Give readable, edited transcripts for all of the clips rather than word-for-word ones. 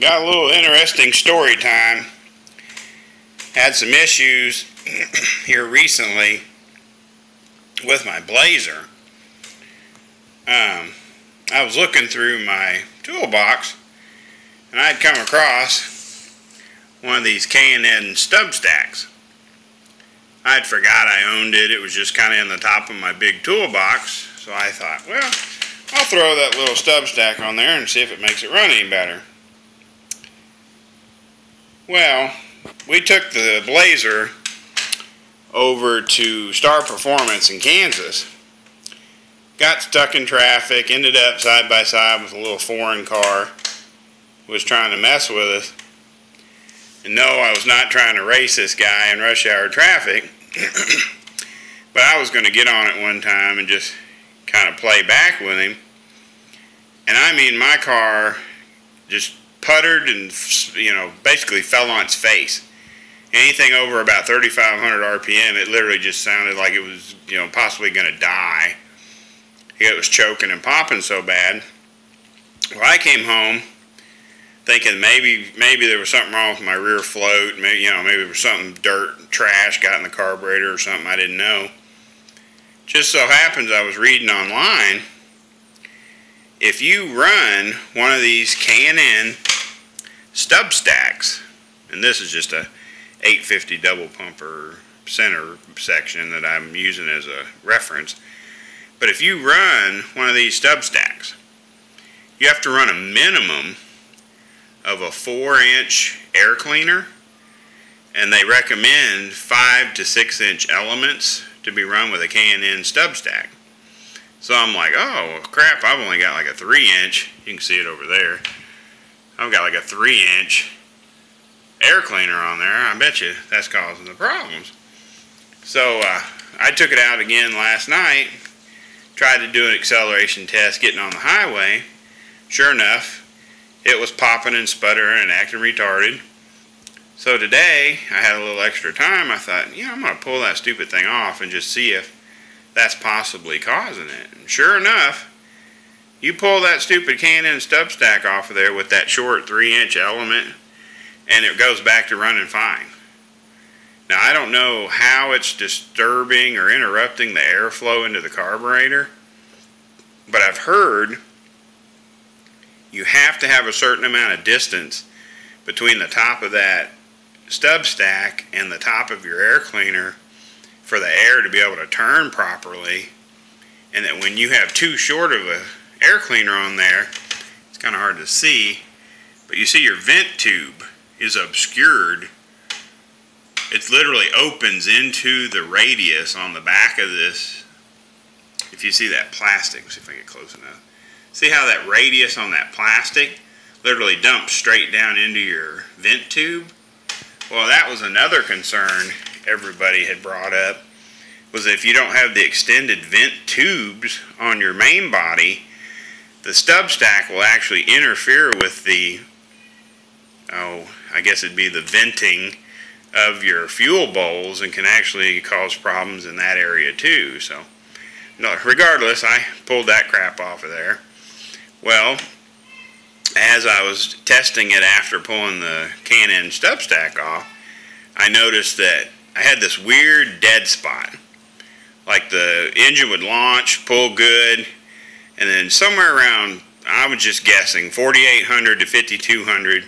Got a little interesting story time. Had some issues here recently with my Blazer. I was looking through my toolbox and I'd come across one of these K&N stub stacks. I'd forgot I owned it. It was just kind of in the top of my big toolbox. So I thought, well, I'll throw that little stub stack on there and see if it makes it run any better. Well, we took the Blazer over to Star Performance in Kansas. Got stuck in traffic, ended up side by side with a little foreign car. Was trying to mess with us. And no, I was not trying to race this guy in rush hour traffic. But I was going to get on it one time and just kind of play back with him. And I mean, my car just puttered and, you know, basically fell on its face. Anything over about 3,500 RPM, it literally just sounded like it was, you know, possibly going to die. It was choking and popping so bad. Well, I came home thinking maybe there was something wrong with my rear float. Maybe, you know, maybe there was something, dirt, trash got in the carburetor or something I didn't know. Just so happens I was reading online, if you run one of these K&N stub stacks, and this is just a 850 double pumper center section that I'm using as a reference, but if you run one of these stub stacks, you have to run a minimum of a 4-inch air cleaner, and they recommend 5- to 6-inch elements to be run with a K&N stub stack. So I'm like, oh crap, I've only got like a 3-inch, you can see it over there, I've got like a 3-inch air cleaner on there. I bet you that's causing the problems. So I took it out again last night, tried to do an acceleration test getting on the highway. Sure enough, it was popping and sputtering and acting retarded. So today I had a little extra time. I thought, you know, I'm going to pull that stupid thing off and just see if that's possibly causing it. And sure enough, you pull that stupid K&N stub stack off of there with that short 3-inch element, and it goes back to running fine. Now, I don't know how it's disturbing or interrupting the airflow into the carburetor, but I've heard you have to have a certain amount of distance between the top of that stub stack and the top of your air cleaner for the air to be able to turn properly, and that when you have too short of an air cleaner on there, it's kind of hard to see, but you see your vent tube is obscured. It literally opens into the radius on the back of this. If you see that plastic, see if I get close enough. See how that radius on that plastic literally dumps straight down into your vent tube? Well, that was another concern everybody had brought up, was if you don't have the extended vent tubes on your main body, the stub stack will actually interfere with the, oh, I guess it'd be the venting of your fuel bowls, and can actually cause problems in that area too. So, no, regardless, I pulled that crap off of there. Well, as I was testing it after pulling the K&N stub stack off, I noticed that I had this weird dead spot. Like the engine would launch, pull good, and then somewhere around, I was just guessing, 4,800 to 5,200,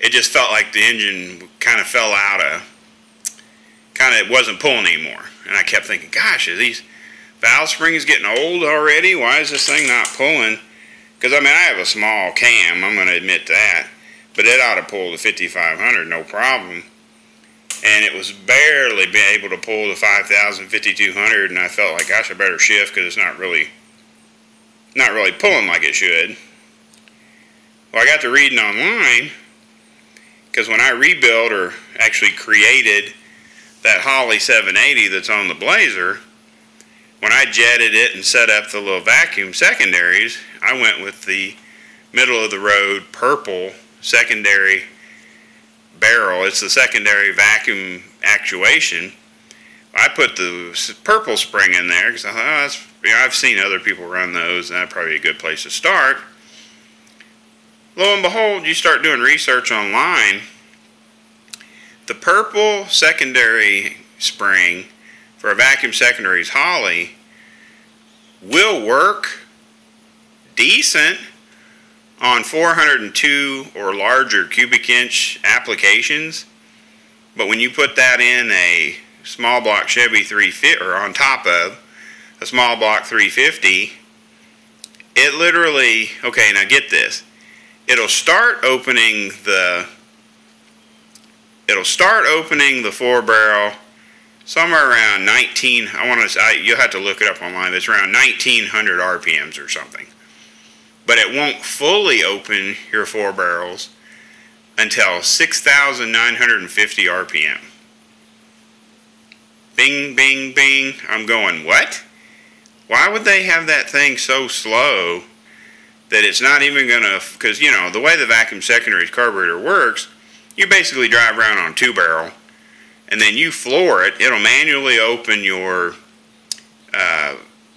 it just felt like the engine kind of fell out of, it wasn't pulling anymore. And I kept thinking, gosh, are these valve springs getting old already? Why is this thing not pulling? Because, I mean, I have a small cam, I'm going to admit that, but it ought to pull the 5,500, no problem. And it was barely able to pull the 5,000, 5,200, and I felt like, gosh, I better shift because it's not really pulling like it should. Well, I got to reading online, because when I rebuilt or actually created that Holley 780 that's on the Blazer, when I jetted it and set up the little vacuum secondaries, I went with the middle of the road purple secondary barrel. It's the secondary vacuum actuation. I put the purple spring in there because I thought, oh, that's, you know, I've seen other people run those, and that'd probably be a good place to start. Lo and behold, you start doing research online. The purple secondary spring for a vacuum secondary's Holley will work decent on 402 or larger cubic inch applications, but when you put that in a small block Chevy 350, or on top of a small block 350, it literally, okay, now get this, it'll start opening the four barrel somewhere around 19, you'll have to look it up online, but it's around 1900 RPMs or something. But it won't fully open your four barrels until 6,950 RPM. Bing, bing, bing. I'm going, what? Why would they have that thing so slow that it's not even going to, because, you know, the way the vacuum secondary's carburetor works, you basically drive around on two barrel, and then you floor it, it'll manually open your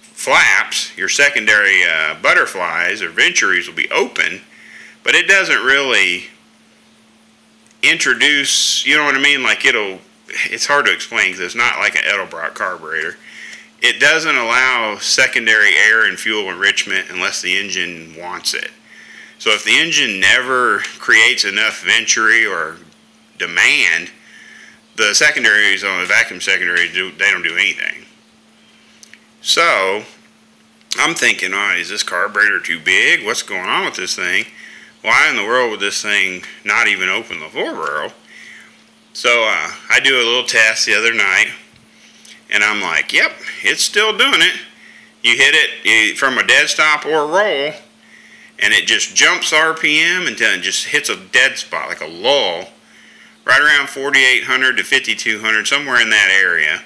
flaps, your secondary butterflies or venturies will be open, but it doesn't really introduce, you know what I mean, like it's hard to explain because it's not like an Edelbrock carburetor. It doesn't allow secondary air and fuel enrichment unless the engine wants it. So if the engine never creates enough venturi or demand, the secondaries on the vacuum secondary, they don't do anything. So I'm thinking, oh, is this carburetor too big? What's going on with this thing? Why in the world would this thing not even open the four barrel? So I do a little test the other night, and I'm like, yep, it's still doing it. You hit it from a dead stop or roll, and it just jumps RPM until it just hits a dead spot, like a lull, right around 4,800 to 5,200, somewhere in that area.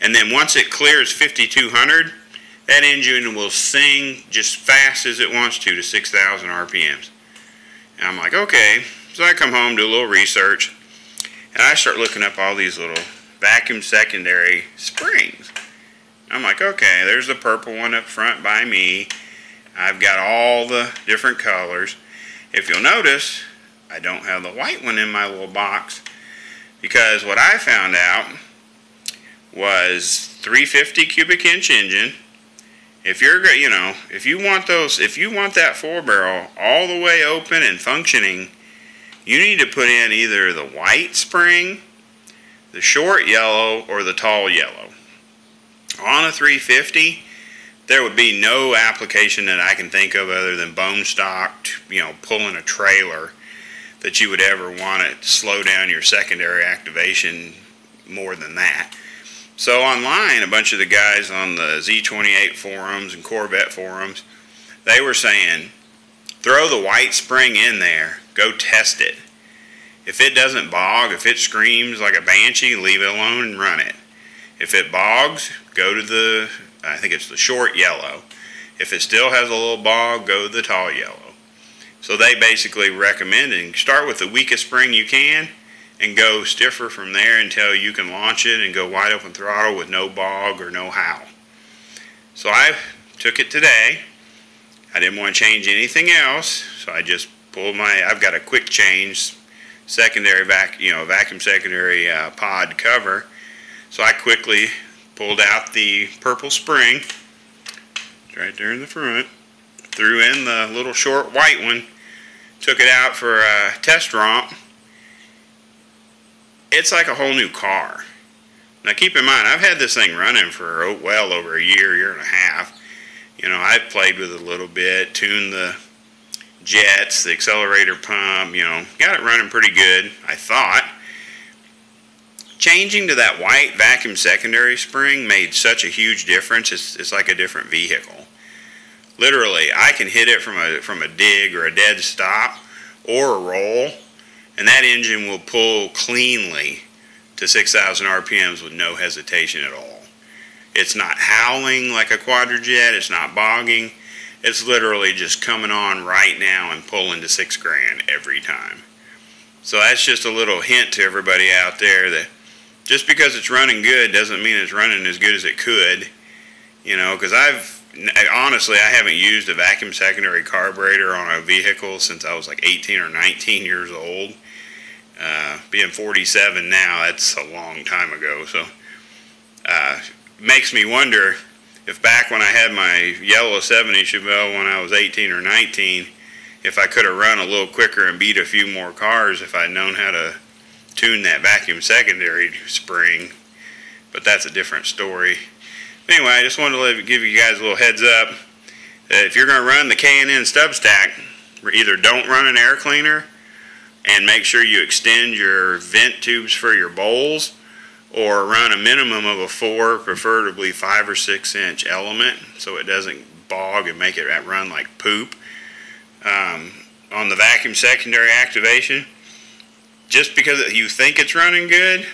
And then once it clears 5,200, that engine will sing just fast as it wants to 6,000 RPMs. And I'm like, okay. So I come home, do a little research, and I start looking up all these little vacuum secondary springs. I'm like, okay, there's the purple one up front by me. I've got all the different colors. If you'll notice, I don't have the white one in my little box, because what I found out was 350 cubic inch engine. If you're, you know, if you want that four barrel all the way open and functioning, you need to put in either the white spring, the short yellow, or the tall yellow. On a 350, there would be no application that I can think of other than bone stocked, you know, pulling a trailer, that you would ever want to slow down your secondary activation more than that. So online, a bunch of the guys on the Z28 forums and Corvette forums, they were saying, throw the white spring in there, go test it. If it doesn't bog, if it screams like a banshee, leave it alone and run it. If it bogs, go to the, I think it's the short yellow. If it still has a little bog, go to the tall yellow. So they basically recommend, and start with the weakest spring you can and go stiffer from there until you can launch it and go wide open throttle with no bog or no howl. So I took it today. I didn't want to change anything else, so I just pulled I've got a quick change secondary vacuum secondary pod cover. So I quickly pulled out the purple spring. It's right there in the front. Threw in the little short white one, took it out for a test romp. It's like a whole new car. Now keep in mind, I've had this thing running for well over a year, year and a half. You know, I've played with it a little bit, tuned the jets, the accelerator pump, you know, got it running pretty good, I thought. Changing to that white vacuum secondary spring made such a huge difference. It's like a different vehicle. Literally, I can hit it from a dig or a dead stop or a roll, and that engine will pull cleanly to 6,000 RPMs with no hesitation at all. It's not howling like a Quadrajet. It's not bogging. It's literally just coming on right now and pulling to 6 grand every time. So that's just a little hint to everybody out there that just because it's running good doesn't mean it's running as good as it could. You know, because I've honestly, I haven't used a vacuum secondary carburetor on a vehicle since I was like 18 or 19 years old. Being 47 now, that's a long time ago. So makes me wonder if back when I had my yellow 70 Chevelle when I was 18 or 19, if I could have run a little quicker and beat a few more cars if I'd known how to tune that vacuum secondary spring. But that's a different story. Anyway, I just wanted to give you guys a little heads up that if you're going to run the K&N stub stack, either don't run an air cleaner and make sure you extend your vent tubes for your bowls, or run a minimum of a 4, preferably 5 or 6 inch element, so it doesn't bog and make it run like poop. On the vacuum secondary activation, just because you think it's running good,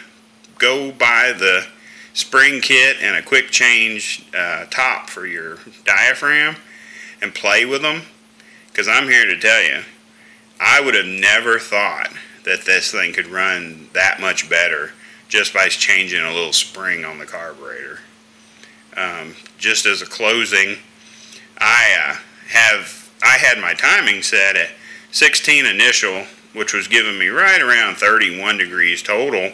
go buy the spring kit and a quick change top for your diaphragm and play with them, because I'm here to tell you, I would have never thought that this thing could run that much better just by changing a little spring on the carburetor. Just as a closing, I had my timing set at 16 initial, which was giving me right around 31 degrees total,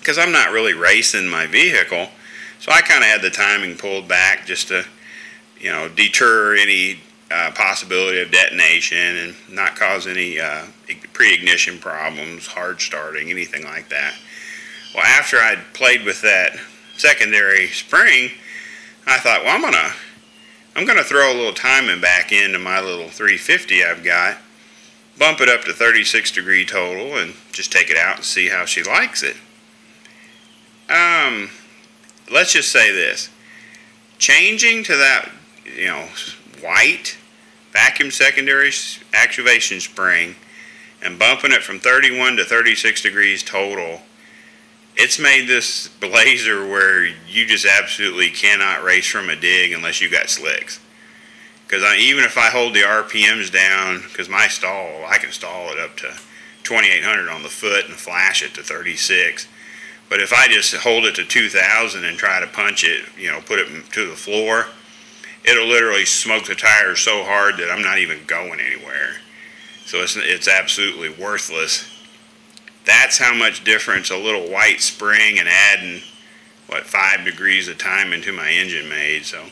because I'm not really racing my vehicle, so I kind of had the timing pulled back just to, you know, deter any possibility of detonation and not cause any pre-ignition problems, hard starting, anything like that. Well, after I'd played with that secondary spring, I thought, well, I'm gonna throw a little timing back into my little 350 I've got, bump it up to 36 degree total, and just take it out and see how she likes it. Let's just say this: changing to that, you know, white vacuum secondary activation spring and bumping it from 31 to 36 degrees total, it's made this Blazer where you just absolutely cannot race from a dig unless you got slicks. Because even if I hold the RPMs down, because my stall, I can stall it up to 2,800 on the foot and flash it to 36. But if I just hold it to 2,000 and try to punch it, you know, put it to the floor, it'll literally smoke the tire so hard that I'm not even going anywhere. So it's absolutely worthless. That's how much difference a little white spring and adding, what, 5 degrees of time into my engine made. So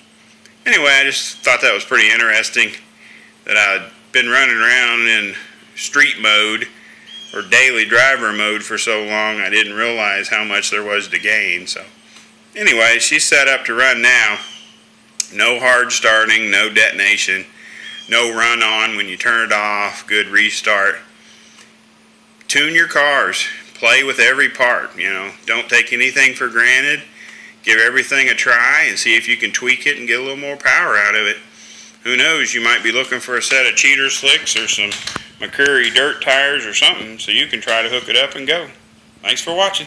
anyway, I just thought that was pretty interesting, that I'd been running around in street mode or daily driver mode for so long, I didn't realize how much there was to gain. So anyway, she's set up to run now. No hard starting, no detonation, no run on when you turn it off, good restart. Tune your cars, play with every part, you know, don't take anything for granted. Give everything a try and see if you can tweak it and get a little more power out of it. Who knows, you might be looking for a set of cheater slicks or some McCurry dirt tires or something, so you can try to hook it up and go. Thanks for watching.